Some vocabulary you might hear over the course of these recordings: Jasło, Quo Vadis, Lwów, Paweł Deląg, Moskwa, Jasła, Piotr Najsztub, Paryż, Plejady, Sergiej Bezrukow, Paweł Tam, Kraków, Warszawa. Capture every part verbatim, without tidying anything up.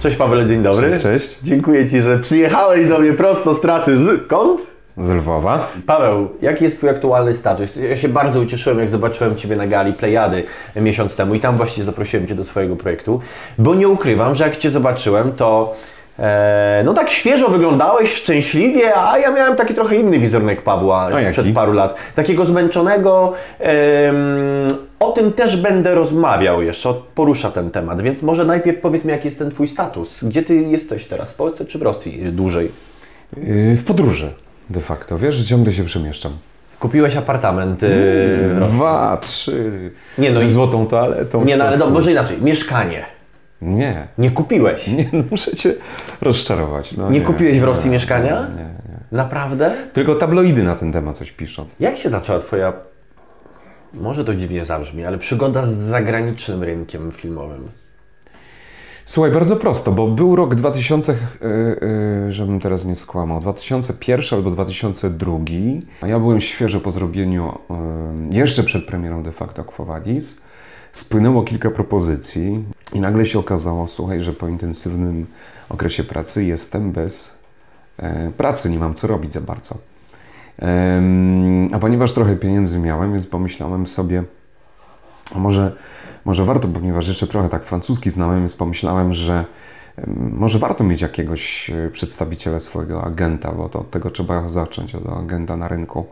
Cześć Pawle, dzień dobry. Cześć, cześć. Dziękuję Ci, że przyjechałeś do mnie prosto z trasy z... Kąd? Z Lwowa. Paweł, jaki jest Twój aktualny status? Ja się bardzo ucieszyłem, jak zobaczyłem Ciebie na gali Plejady miesiąc temu i tam właśnie zaprosiłem Cię do swojego projektu, bo nie ukrywam, że jak Cię zobaczyłem, to e, no tak świeżo wyglądałeś, szczęśliwie, a ja miałem taki trochę inny wizerunek Pawła sprzed paru lat. Takiego zmęczonego... E, O tym też będę rozmawiał jeszcze, porusza ten temat, więc może najpierw powiedz mi, jaki jest ten Twój status. Gdzie Ty jesteś teraz, w Polsce czy w Rosji dłużej? Yy, w podróży de facto, wiesz, ciągle się przemieszczam. Kupiłeś apartament yy, w Rosji. Dwa, trzy, nie, no, z złotą toaletą. Nie, no ale no, może inaczej, mieszkanie. Nie. Nie kupiłeś? Nie, no, muszę Cię rozczarować. No, nie, nie kupiłeś nie, w Rosji nie, mieszkania? Nie, nie, nie. Naprawdę? Tylko tabloidy na ten temat coś piszą. Jak się zaczęła Twoja... Może to dziwnie zabrzmi, ale przygoda z zagranicznym rynkiem filmowym. Słuchaj, bardzo prosto, bo był rok dwa tysiące, yy, yy, żebym teraz nie skłamał, dwa tysiące pierwszy albo dwa tysiące drugi. A ja byłem świeżo po zrobieniu, yy, jeszcze przed premierą de facto Quo Vadis. Spłynęło kilka propozycji i nagle się okazało, słuchaj, że po intensywnym okresie pracy jestem bez yy, pracy, nie mam co robić za bardzo. A ponieważ trochę pieniędzy miałem, więc pomyślałem sobie, a może, może warto, ponieważ jeszcze trochę tak francuski znałem, więc pomyślałem, że może warto mieć jakiegoś przedstawiciela, swojego agenta, bo to od tego trzeba zacząć, od agenta na rynku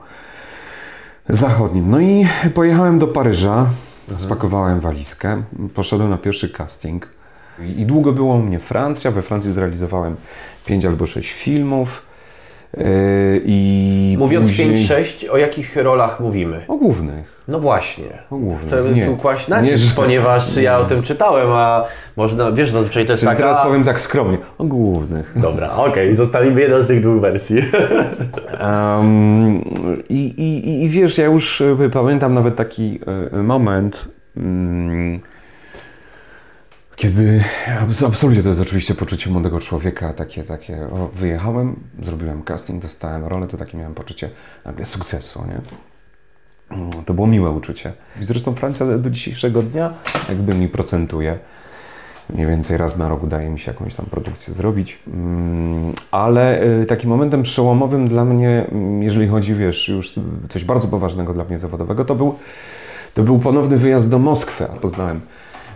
zachodnim. No i pojechałem do Paryża, mhm. spakowałem walizkę, poszedłem na pierwszy casting i długo było u mnie Francja. We Francji zrealizowałem pięć albo sześć filmów. I mówiąc pięć sześć, o jakich rolach mówimy? O głównych. No właśnie. O głównych. Chcemy nie. tu kłaść nacisk, ponieważ nie. ja o tym czytałem, a można, wiesz, zazwyczaj to jest taka... Teraz powiem tak skromnie, o głównych. Dobra, okej, okay. Zostawimy jedną z tych dwóch wersji. Um, i, i, I wiesz, ja już pamiętam nawet taki moment, um, kiedy, absolutnie to jest oczywiście poczucie młodego człowieka, takie, takie, o, wyjechałem, zrobiłem casting, dostałem rolę, to takie miałem poczucie nagle sukcesu, nie? To było miłe uczucie. Zresztą Francja do dzisiejszego dnia jakby mi procentuje. Mniej więcej raz na rok udaje mi się jakąś tam produkcję zrobić. Ale takim momentem przełomowym dla mnie, jeżeli chodzi, wiesz, już coś bardzo poważnego dla mnie zawodowego, to był, to był ponowny wyjazd do Moskwy, a poznałem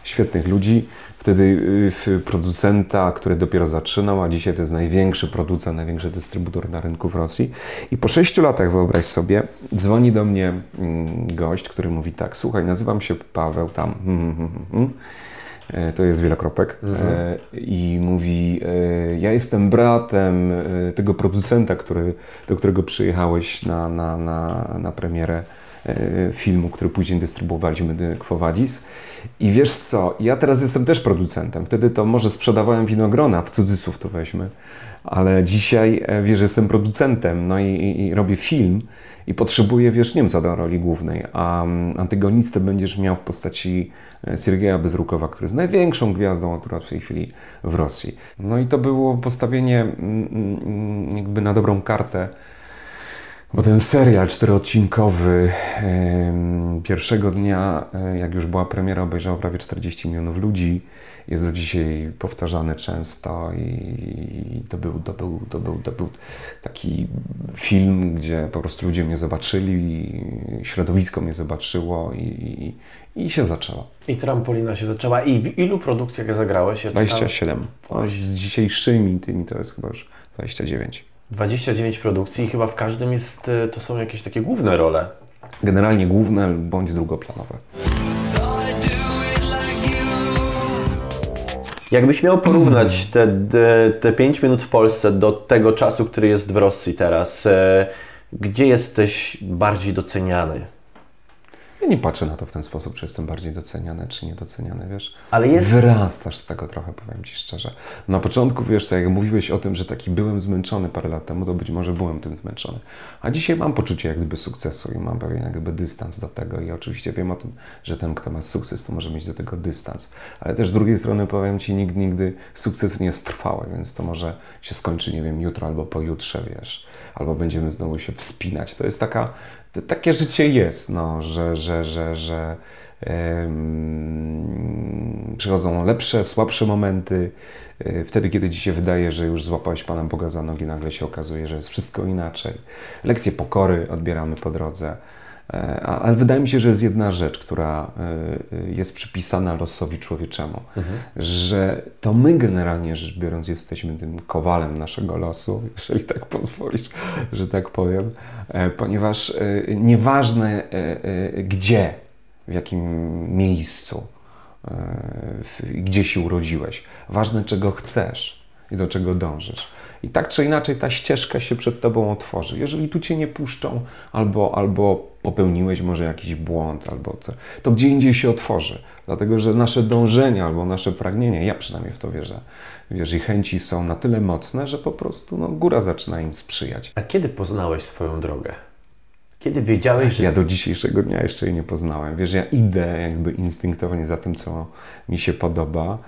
świetnych ludzi, wtedy producenta, który dopiero zaczynał, a dzisiaj to jest największy producent, największy dystrybutor na rynku w Rosji. I po sześciu latach, wyobraź sobie, dzwoni do mnie gość, który mówi tak, słuchaj, nazywam się Paweł Tam, hmm, hmm, hmm. to jest wielokropek, mhm. i mówi, ja jestem bratem tego producenta, który, do którego przyjechałeś na, na, na, na premierę filmu, który później dystrybuowaliśmy, Quo Vadis. I wiesz co, ja teraz jestem też producentem. Wtedy to może sprzedawałem winogrona, w cudzysłów to weźmy, ale dzisiaj, wiesz, jestem producentem, no i, i, i robię film i potrzebuję, wiesz, Niemca do roli głównej, a antagonistę będziesz miał w postaci Sergieja Bezrukowa, który jest największą gwiazdą akurat w tej chwili w Rosji. No i to było postawienie jakby na dobrą kartę, bo ten serial czteroodcinkowy yy, pierwszego dnia, yy, jak już była premiera, obejrzało prawie czterdzieści milionów ludzi. Jest do dzisiaj powtarzany często i to był, to był, to był, to był taki film, gdzie po prostu ludzie mnie zobaczyli, środowisko mnie zobaczyło i, i, i się zaczęło. I trampolina się zaczęła. I w ilu produkcjach zagrałeś? Ja dwadzieścia siedem. Tam... Z dzisiejszymi tymi to jest chyba już dwadzieścia dziewięć. dwadzieścia dziewięć produkcji i chyba w każdym jest, to są jakieś takie główne role. Generalnie główne bądź drugoplanowe. Jakbyś miał porównać te, te pięć minut w Polsce do tego czasu, który jest w Rosji teraz, gdzie jesteś bardziej doceniany? Ja nie patrzę na to w ten sposób, czy jestem bardziej doceniany, czy niedoceniany, wiesz. Ale jest... Wyrastasz z tego trochę, powiem Ci szczerze. Na początku, wiesz, jak mówiłeś o tym, że taki byłem zmęczony parę lat temu, to być może byłem tym zmęczony. A dzisiaj mam poczucie jak gdyby sukcesu i mam pewien jak gdyby dystans do tego i oczywiście wiem o tym, że ten, kto ma sukces, to może mieć do tego dystans. Ale też z drugiej strony, powiem Ci, nigdy, nigdy sukces nie jest trwały, więc to może się skończy, nie wiem, jutro albo pojutrze, wiesz. Albo będziemy znowu się wspinać. To jest taka... Takie życie jest, no, że, że, że, że Przychodzą lepsze, słabsze momenty. Wtedy, kiedy ci się wydaje, że już złapałeś Pana Boga za nogi, nagle się okazuje, że jest wszystko inaczej. Lekcje pokory odbieramy po drodze. Ale wydaje mi się, że jest jedna rzecz, która jest przypisana losowi człowieczemu. Mhm. Że to my generalnie rzecz biorąc jesteśmy tym kowalem naszego losu, jeżeli tak pozwolisz, że tak powiem. Ponieważ nieważne gdzie, w jakim miejscu, gdzie się urodziłeś. Ważne, czego chcesz i do czego dążysz. I tak czy inaczej ta ścieżka się przed Tobą otworzy. Jeżeli tu Cię nie puszczą, albo, albo popełniłeś może jakiś błąd, albo co, to gdzie indziej się otworzy. Dlatego, że nasze dążenia albo nasze pragnienia, ja przynajmniej w to wierzę, wiesz, i chęci są na tyle mocne, że po prostu no, góra zaczyna im sprzyjać. A kiedy poznałeś swoją drogę? Kiedy wiedziałeś, że... Ja do dzisiejszego dnia jeszcze jej nie poznałem. Wiesz, ja idę jakby instynktownie za tym, co mi się podoba.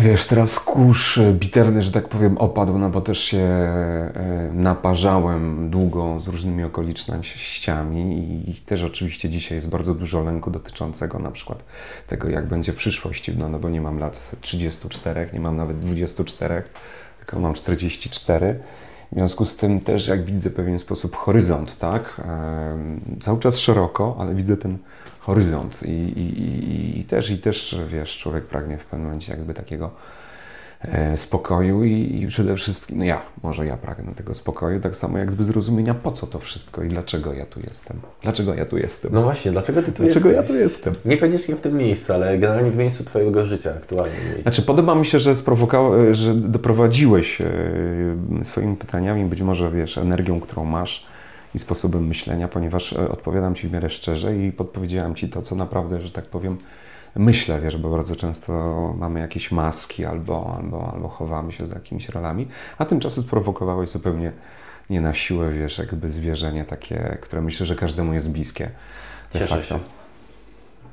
Wiesz, teraz kurz bitewny, że tak powiem, opadł, no bo też się naparzałem długo z różnymi okolicznościami i też oczywiście dzisiaj jest bardzo dużo lęku dotyczącego na przykład tego, jak będzie przyszłość. No, no bo nie mam lat trzydziestu czterech, nie mam nawet dwudziestu czterech, tylko mam czterdzieści cztery. W związku z tym też, jak widzę w pewien sposób horyzont, tak, e, cały czas szeroko, ale widzę ten horyzont i, i, i, i też, i też, wiesz, człowiek pragnie w pewnym momencie jakby takiego e, spokoju i, i przede wszystkim, no ja, może ja pragnę tego spokoju, tak samo jak jakby zrozumienia, po co to wszystko i dlaczego ja tu jestem. Dlaczego ja tu jestem? No właśnie, dlaczego ty tu dlaczego jesteś? ja tu jestem? Niekoniecznie w tym miejscu, ale generalnie w miejscu twojego życia, aktualnie. Znaczy, podoba mi się, że, że doprowadziłeś e, swoimi pytaniami, być może, wiesz, energią, którą masz, i sposobem myślenia, ponieważ odpowiadam Ci w miarę szczerze i podpowiedziałem Ci to, co naprawdę, że tak powiem, myślę, wiesz, bo bardzo często mamy jakieś maski albo, albo, albo chowamy się za jakimiś rolami, a tymczasem sprowokowałeś zupełnie nie na siłę, wiesz, jakby zwierzenie takie, które myślę, że każdemu jest bliskie. Cieszę facto. się.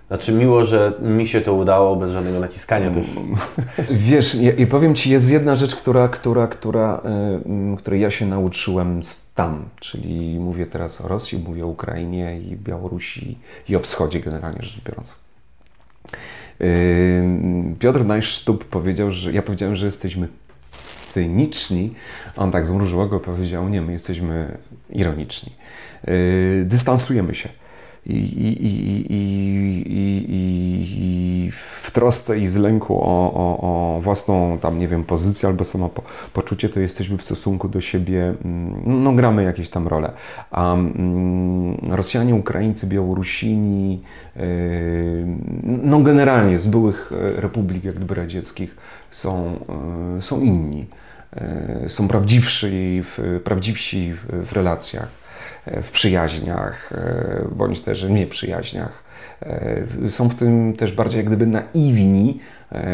Znaczy miło, że mi się to udało bez żadnego naciskania też. Wiesz, i ja, ja powiem Ci, jest jedna rzecz, która, która, która, y, której ja się nauczyłem tam, czyli mówię teraz o Rosji, mówię o Ukrainie i Białorusi i o wschodzie generalnie rzecz biorąc. Y, Piotr Najsztub powiedział, że ja powiedziałem, że jesteśmy cyniczni, on tak zmrużył oko powiedział, nie, my jesteśmy ironiczni. Y, dystansujemy się. I, i, i, i, i, i w trosce i z lęku o, o, o własną tam, nie wiem, pozycję albo samo poczucie, to jesteśmy w stosunku do siebie, no gramy jakieś tam role. A um, Rosjanie, Ukraińcy, Białorusini, yy, no generalnie z byłych republik jak gdyby radzieckich są, yy, są inni, yy, są prawdziwsi w, prawdziwsi w, w relacjach. W przyjaźniach, bądź też nieprzyjaźniach. Są w tym też bardziej jak gdyby naiwni.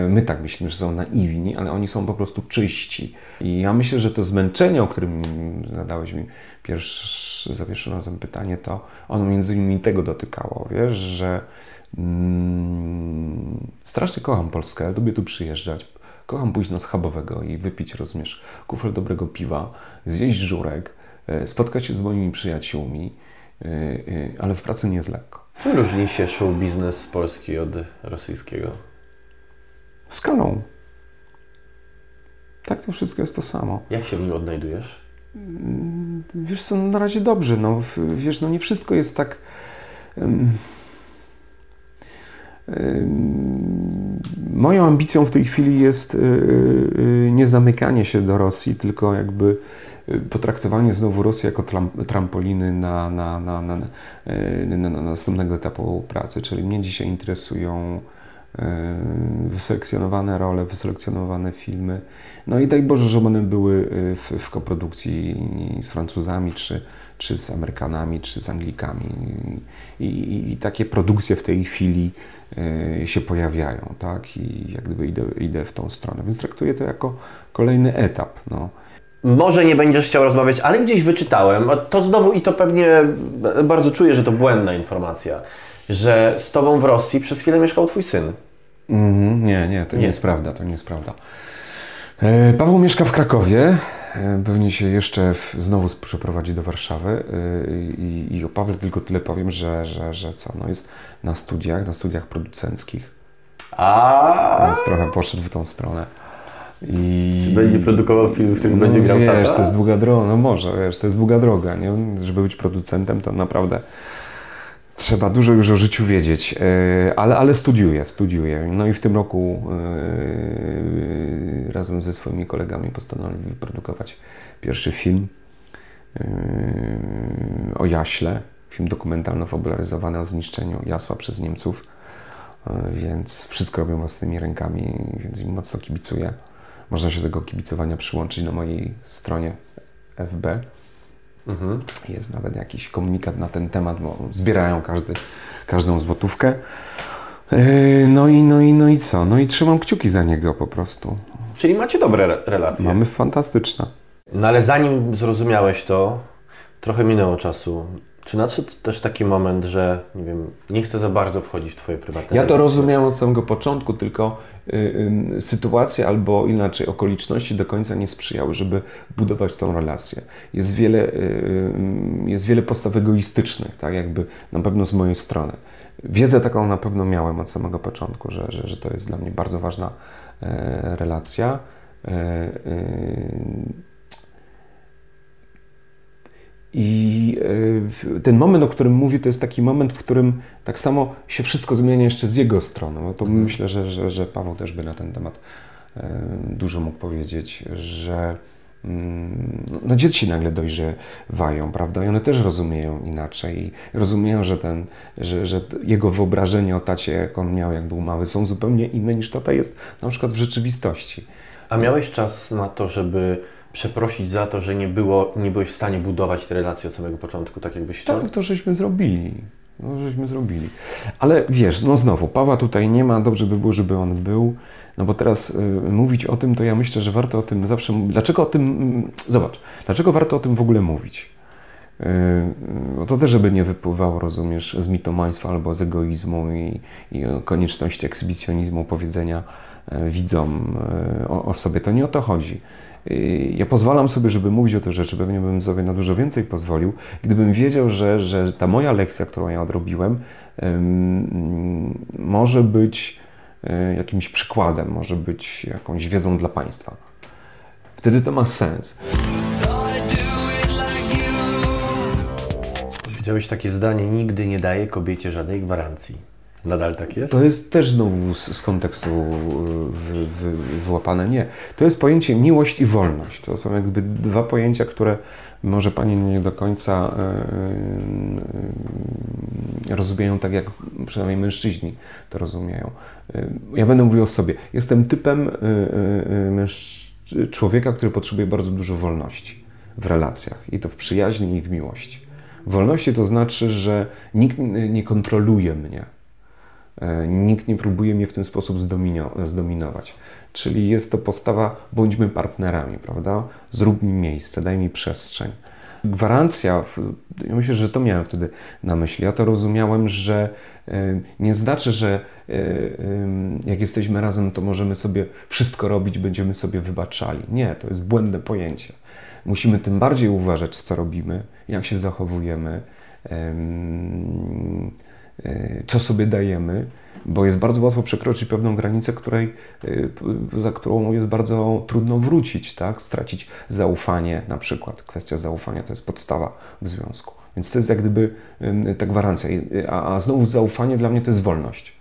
My tak myślimy, że są naiwni, ale oni są po prostu czyści. I ja myślę, że to zmęczenie, o którym zadałeś mi pierwszy, za pierwszym razem pytanie, to ono między innymi tego dotykało, wiesz, że mm, strasznie kocham Polskę, lubię tu przyjeżdżać. Kocham pójść na schabowego i wypić, rozumiesz, kufel dobrego piwa, zjeść żurek, spotkać się z moimi przyjaciółmi, ale w pracy nie jest lekko. Czym różni się show biznes z Polski od rosyjskiego? Skalą. Tak, to wszystko jest to samo. Jak się w nim odnajdujesz? Wiesz co, na razie dobrze. No, wiesz, no nie wszystko jest tak... Um, um, moją ambicją w tej chwili jest um, um, nie zamykanie się do Rosji, tylko jakby potraktowanie znowu Rosji jako trampoliny na, na, na, na, na, na następnego etapu pracy. Czyli mnie dzisiaj interesują wyselekcjonowane role, wyselekcjonowane filmy. No i daj Boże, że one były w, w koprodukcji z Francuzami, czy, czy z Amerykanami, czy z Anglikami. I, i, i takie produkcje w tej chwili się pojawiają, tak? I jak gdyby idę, idę w tą stronę. Więc traktuję to jako kolejny etap, no. Może nie będziesz chciał rozmawiać, ale gdzieś wyczytałem, to znowu i to pewnie bardzo czuję, że to błędna informacja, że z Tobą w Rosji przez chwilę mieszkał Twój syn. Mm-hmm. Nie, nie, to nie. nie jest prawda, to nie jest prawda. Paweł mieszka w Krakowie, pewnie się jeszcze w, znowu przeprowadzi do Warszawy i, i o Pawle tylko tyle powiem, że, że, że co, no jest na studiach, na studiach producenckich. A więc trochę poszedł w tą stronę. I... Czy będzie produkował film, w którym no, będzie grał wiesz, tata? To jest długa droga, no może, wiesz, to jest długa droga, nie? Żeby być producentem, to naprawdę trzeba dużo już o życiu wiedzieć, yy, ale, ale studiuję, studiuję. No i w tym roku yy, razem ze swoimi kolegami postanowili wyprodukować pierwszy film yy, o Jaśle, film dokumentalno-fabularyzowany o zniszczeniu Jasła przez Niemców, yy, więc wszystko robię własnymi rękami, więc im mocno kibicuję. Można się do tego kibicowania przyłączyć na mojej stronie F B. Mhm. Jest nawet jakiś komunikat na ten temat, bo zbierają każdy, każdą złotówkę. Yy, no i, no i, no i co? No i trzymam kciuki za niego po prostu. Czyli macie dobre relacje. Mamy fantastyczne. No ale zanim zrozumiałeś to, trochę minęło czasu. Czy nadszedł też taki moment, że nie wiem, nie chcę za bardzo wchodzić w twoje prywatne Ja relacje? To rozumiałem od samego początku, tylko y, y, sytuacje albo inaczej okoliczności do końca nie sprzyjały, żeby budować tą relację. Jest wiele, y, jest wiele postaw egoistycznych, tak jakby na pewno z mojej strony. Wiedzę taką na pewno miałem od samego początku, że, że, że to jest dla mnie bardzo ważna y, relacja. Y, y, I ten moment, o którym mówię, to jest taki moment, w którym tak samo się wszystko zmienia jeszcze z jego strony. No to hmm. myślę, że, że, że Paweł też by na ten temat dużo mógł powiedzieć, że no, dzieci nagle dojrzewają, prawda? I one też rozumieją inaczej. I rozumieją, że, ten, że, że jego wyobrażenie o tacie, jak on miał, jak był mały, są zupełnie inne niż tata jest na przykład w rzeczywistości. A miałeś czas na to, żeby przeprosić za to, że nie, było, nie byłeś w stanie budować te relacje od samego początku, tak jakbyś chciał? Tak, to żeśmy zrobili. No, żeśmy zrobili. Ale wiesz, no znowu, Pawła tutaj nie ma, dobrze by było, żeby on był, no bo teraz y, mówić o tym, to ja myślę, że warto o tym zawsze... Dlaczego o tym... Zobacz, dlaczego warto o tym w ogóle mówić? Yy, bo to też, żeby nie wypływało, rozumiesz, z mitomaństwa albo z egoizmu i, i konieczności ekshibicjonizmu, powiedzenia y, widzom y, o, o sobie. To nie o to chodzi. Ja pozwalam sobie, żeby mówić o tych rzeczy, pewnie bym sobie na dużo więcej pozwolił, gdybym wiedział, że, że ta moja lekcja, którą ja odrobiłem, ym, może być y, jakimś przykładem, może być jakąś wiedzą dla Państwa. Wtedy to ma sens. Widziałeś takie zdanie, nigdy nie daje kobiecie żadnej gwarancji. Nadal tak jest? To jest też znowu z, z kontekstu wy, wy, wyłapane. Nie. To jest pojęcie miłość i wolność. To są jakby dwa pojęcia, które może Pani nie do końca yy, yy, rozumieją tak, jak przynajmniej mężczyźni to rozumieją. Yy, ja będę mówił o sobie. Jestem typem yy, yy, człowieka, który potrzebuje bardzo dużo wolności w relacjach. I to w przyjaźni i w miłości. Wolności to znaczy, że nikt nie kontroluje mnie. Nikt nie próbuje mnie w ten sposób zdominować. Czyli jest to postawa, bądźmy partnerami, prawda? Zrób mi miejsce, daj mi przestrzeń. Gwarancja, ja myślę, że to miałem wtedy na myśli. Ja to rozumiałem, że nie znaczy, że jak jesteśmy razem, to możemy sobie wszystko robić, będziemy sobie wybaczali. Nie, to jest błędne pojęcie. Musimy tym bardziej uważać, co robimy, jak się zachowujemy, co sobie dajemy, bo jest bardzo łatwo przekroczyć pewną granicę, której, za którą jest bardzo trudno wrócić, tak? Stracić zaufanie na przykład. Kwestia zaufania to jest podstawa w związku. Więc to jest jak gdyby ta gwarancja. A, a znowu zaufanie dla mnie to jest wolność.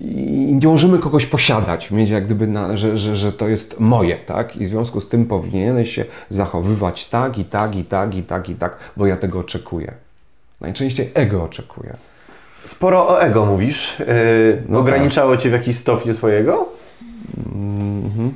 I nie możemy kogoś posiadać, mieć jak gdyby, na, że, że, że to jest moje, tak? I w związku z tym powinieneś się zachowywać tak i tak, i tak, i tak, i tak, bo ja tego oczekuję. Najczęściej ego oczekuje. Sporo o ego mówisz. Yy, no ograniczało tak. Cię w jakimś stopniu twojego? Mm-hmm.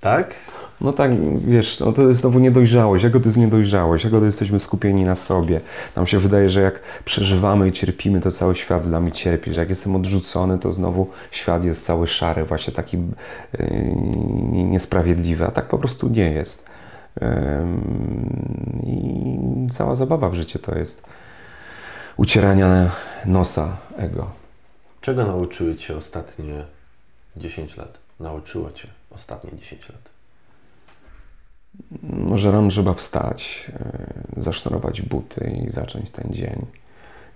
Tak? No tak, wiesz, no to jest znowu niedojrzałość. Ego to jest niedojrzałość. Ego to jesteśmy skupieni na sobie. Nam się wydaje, że jak przeżywamy i cierpimy, to cały świat z nami cierpi. Że jak jestem odrzucony, to znowu świat jest cały szary, właśnie taki yy, niesprawiedliwy. A tak po prostu nie jest. Yy, I cała zabawa w życiu to jest ucierania nosa ego. Czego nauczyły Cię ostatnie dziesięć lat? Nauczyło Cię ostatnie dziesięć lat? że rano trzeba wstać, zasznurować buty i zacząć ten dzień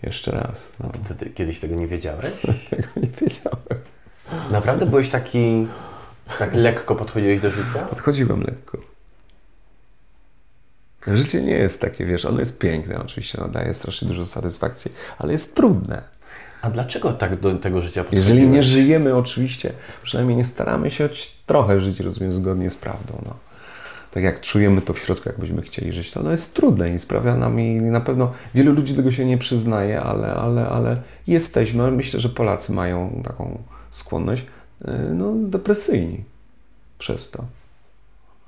jeszcze raz. No. Wtedy kiedyś tego nie wiedziałeś? Tego nie wiedziałem. Naprawdę byłeś taki... Tak lekko podchodziłeś do życia? Podchodziłem lekko. Życie nie jest takie, wiesz, ono jest piękne oczywiście, ono daje strasznie dużo satysfakcji, ale jest trudne. A dlaczego tak do tego życia podchodziłeś? Jeżeli nie żyjemy oczywiście, przynajmniej nie staramy się choć trochę żyć, rozumiem, zgodnie z prawdą, no. Tak jak czujemy to w środku, jakbyśmy chcieli żyć, to ono jest trudne i sprawia nam, i na pewno wielu ludzi tego się nie przyznaje, ale, ale, ale jesteśmy, myślę, że Polacy mają taką skłonność, no, depresyjni przez to.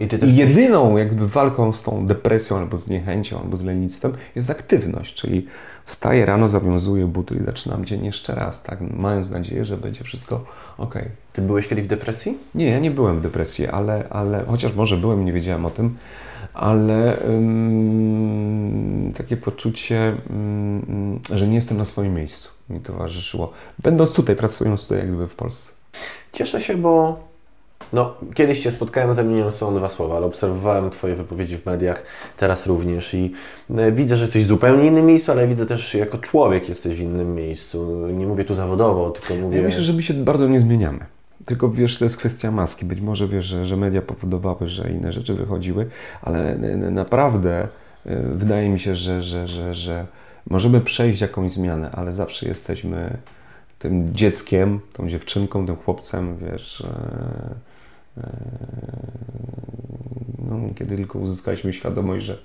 I, ty też I jedyną byś... jakby walką z tą depresją, albo z niechęcią, albo z lenistwem jest aktywność, czyli wstaję rano, zawiązuję buty i zaczynam dzień jeszcze raz, tak, mając nadzieję, że będzie wszystko okej. Okay. Ty byłeś kiedyś w depresji? Nie, ja nie byłem w depresji, ale, ale chociaż może byłem, nie wiedziałem o tym, ale um, takie poczucie, um, że nie jestem na swoim miejscu, mi towarzyszyło, będąc tutaj, pracując tutaj jakby w Polsce. Cieszę się, bo no, kiedyś Cię spotkałem, zamieniłem ze sobą dwa słowa, ale obserwowałem Twoje wypowiedzi w mediach, teraz również i widzę, że jesteś w zupełnie innym miejscu, ale widzę też, jako człowiek jesteś w innym miejscu. Nie mówię tu zawodowo, tylko mówię... Ja myślę, że my się bardzo nie zmieniamy. Tylko wiesz, to jest kwestia maski. Być może wiesz, że, że media powodowały, że inne rzeczy wychodziły, ale naprawdę wydaje mi się, że, że, że, że możemy przejść jakąś zmianę, ale zawsze jesteśmy... tym dzieckiem, tą dziewczynką, tym chłopcem, wiesz, e, e, no, kiedy tylko uzyskaliśmy świadomość, że,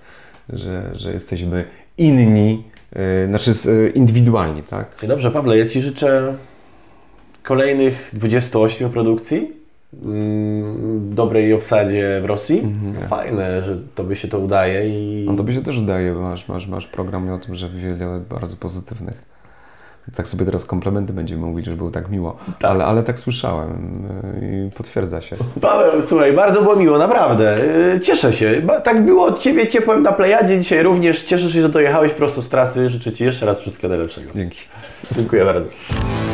że, że jesteśmy inni, e, znaczy indywidualni, tak? Dobrze, Pawle, ja Ci życzę kolejnych dwudziestu ośmiu produkcji w dobrej obsadzie w Rosji. Mhm. Fajne, że Tobie się to udaje. I... No, Tobie się też udaje, masz, masz, masz program o tym, że wiele bardzo pozytywnych. Tak sobie teraz komplementy będziemy mówić, że było tak miło, tak. Ale, ale tak słyszałem i potwierdza się. Paweł, słuchaj, bardzo było miło, naprawdę. Cieszę się. Tak było od Ciebie ciepłem na Plejadzie dzisiaj również. Cieszę się, że dojechałeś prosto z trasy. Życzę Ci jeszcze raz wszystkiego najlepszego. Dzięki. Dziękuję bardzo.